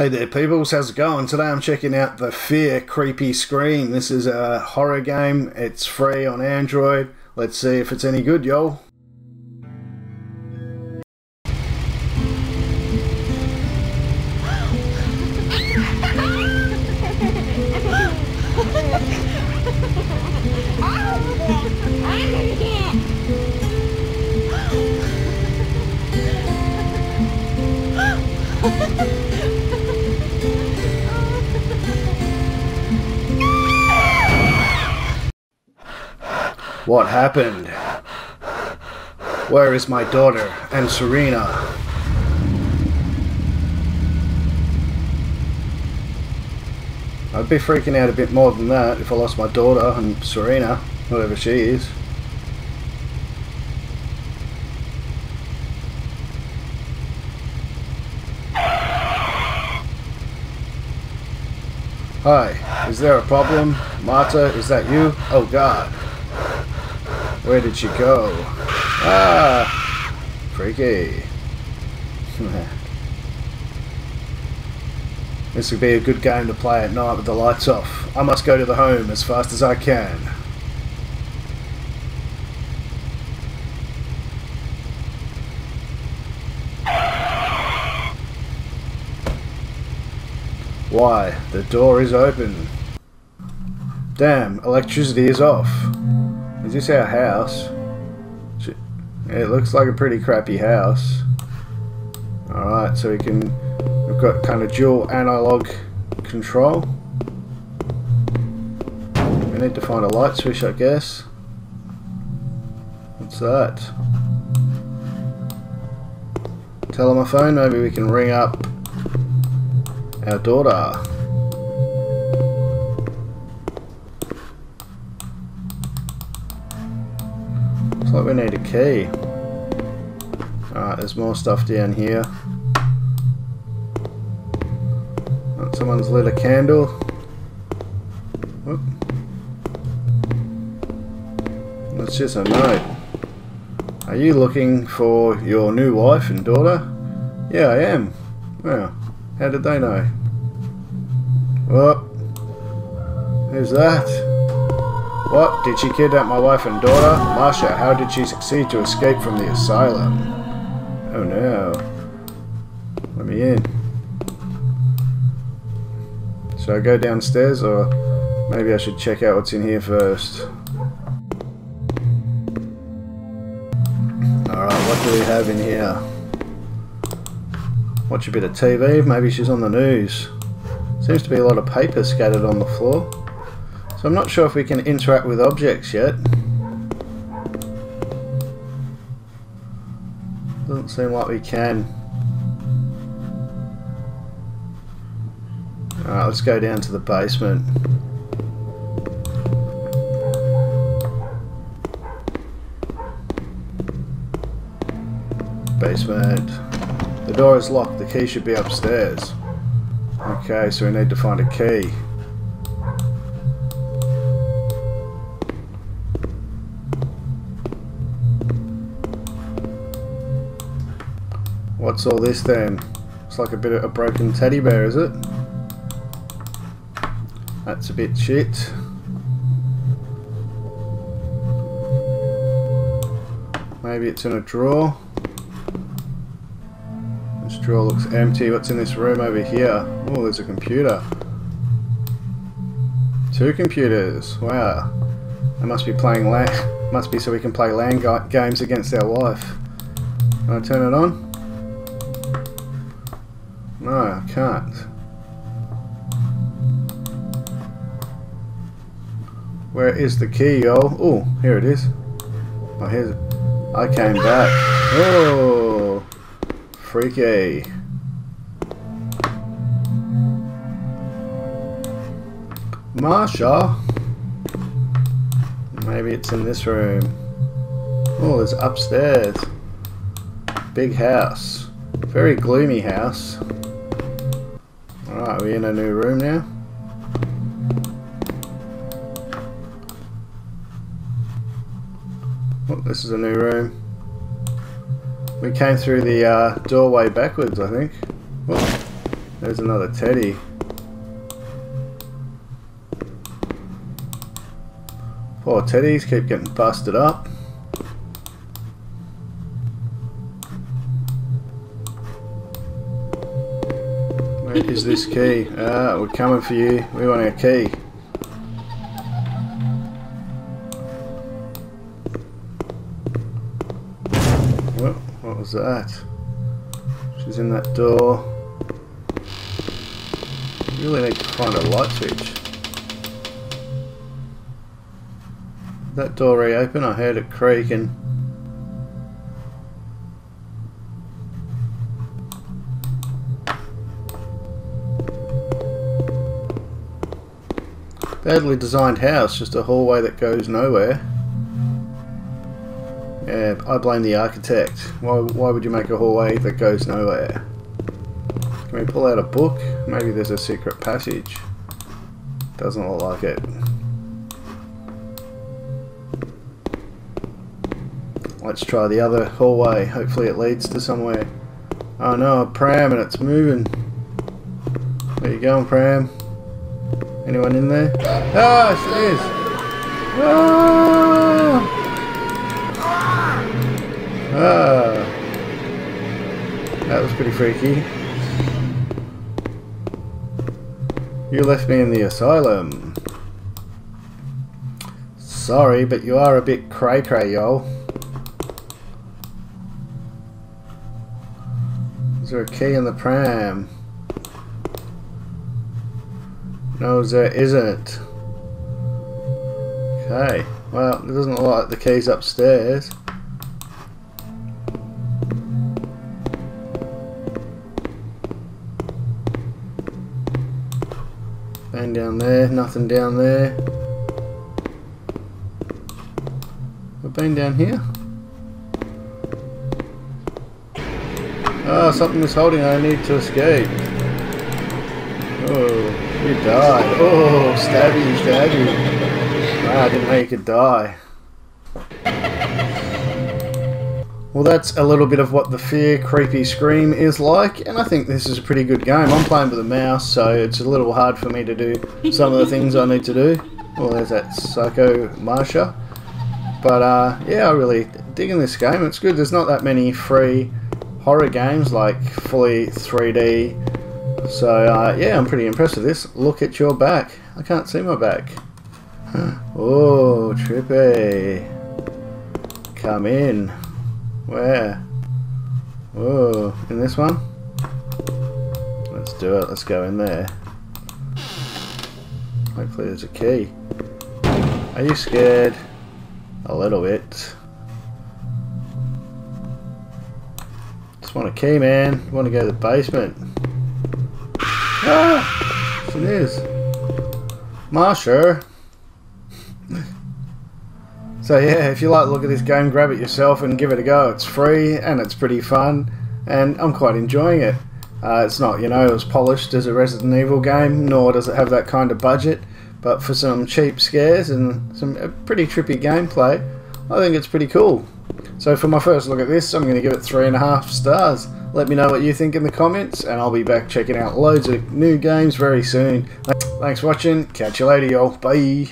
Hey there peoples, how's it going? Today I'm checking out The Fear: Creepy Scream. This is a horror game, it's free on Android. Let's see if it's any good, y'all. What happened? Where is my daughter and Serena? I'd be freaking out a bit more than that if I lost my daughter and Serena, whatever she is. Hi, is there a problem? Marta, is that you? Oh god. Where did she go? Ah! Freaky. This would be a good game to play at night with the lights off. I must go to the home as fast as I can. Why? The door is open. Damn, electricity is off. Is this our house? It looks like a pretty crappy house. Alright, so we've got kind of dual analog control. We need to find a light switch, I guess. What's that? Tell on my phone, maybe we can ring up our daughter. Looks like we need a key. Alright, there's more stuff down here. Someone's lit a candle. Whoop. That's just a note. Are you looking for your new wife and daughter? Yeah, I am. Well, how did they know? What? Who's that? What? Did she kidnap my wife and daughter? Marsha, how did she succeed to escape from the asylum? Oh no. Let me in. Should I go downstairs or maybe I should check out what's in here first? Alright, what do we have in here? Watch a bit of TV, maybe she's on the news. Seems to be a lot of paper scattered on the floor. So I'm not sure if we can interact with objects yet. Doesn't seem like we can. Alright, let's go down to the basement. Basement. The door is locked, the key should be upstairs. Okay, so we need to find a key. What's all this then? It's like a bit of a broken teddy bear, is it? That's a bit shit. Maybe it's in a drawer. Drawer looks empty. What's in this room over here? Oh, there's a computer. Two computers. Wow. I must be playing LAN. Must be so we can play LAN games against our wife. Can I turn it on? No, I can't. Where is the key, yo? Oh, here it is. Oh, here's it. I came back. Oh. Freaky. Marsha? Maybe it's in this room. Oh, it's upstairs. Big house. Very gloomy house. Alright, we're in a new room now. Oh, this is a new room. We came through the doorway backwards, I think. Whoa. There's another Teddy. Poor Teddies keep getting busted up. Where is this key? Ah, we're coming for you. We want a key. Well, what was that? She's in that door. Really need to find a light switch. Did that door reopen? I heard it creaking. Badly designed house, just a hallway that goes nowhere. Yeah, I blame the architect. Why would you make a hallway that goes nowhere? Can we pull out a book? Maybe there's a secret passage. Doesn't look like it. Let's try the other hallway. Hopefully it leads to somewhere. Oh no, a pram and it's moving. Where you going, pram? Anyone in there? Ah, she is! Ah! Ah! That was pretty freaky. You left me in the asylum. Sorry, but you are a bit cray-cray, y'all. Is there a key in the pram? No, there isn't. Okay. Well, it doesn't look like the key's upstairs. And down there, nothing down there. We've been down here. Oh, something is holding. I need to escape. Oh, you died. Oh, stabby, stabby. Wow, I didn't know you could die. Well, that's a little bit of what The Fear Creepy Scream is like, and I think this is a pretty good game. I'm playing with a mouse, so it's a little hard for me to do some of the things I need to do. Well, there's that Psycho Marsha. But, yeah, I'm really digging this game. It's good. There's not that many free horror games, like fully 3D. So, yeah, I'm pretty impressed with this. Look at your back. I can't see my back. Oh, trippy. Come in. Where? Whoa, in this one? Let's do it, let's go in there. Hopefully there's a key. Are you scared? A little bit. Just want a key, man. I want to go to the basement. Ah! It is. Marsha! So yeah, if you like the look at this game, grab it yourself and give it a go. It's free and it's pretty fun and I'm quite enjoying it. It's not, you know, as polished as a Resident Evil game, nor does it have that kind of budget, but for some cheap scares and some pretty trippy gameplay, I think it's pretty cool. So for my first look at this, I'm going to give it 3.5 stars. Let me know what you think in the comments and I'll be back checking out loads of new games very soon. Thanks for watching. Catch you later, y'all. Bye.